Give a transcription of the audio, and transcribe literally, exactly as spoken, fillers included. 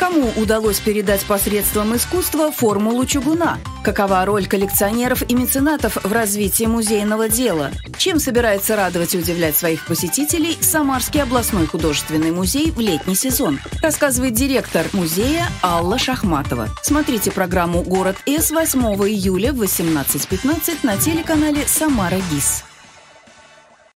кому удалось передать посредством искусства формулу чугуна? Какова роль коллекционеров и меценатов в развитии музейного дела? Чем собирается радовать и удивлять своих посетителей Самарский областной художественный музей в летний сезон? Рассказывает директор музея Алла Шахматова. Смотрите программу «Город С» восьмого июля в восемнадцать пятнадцать на телеканале «Самара ГИС».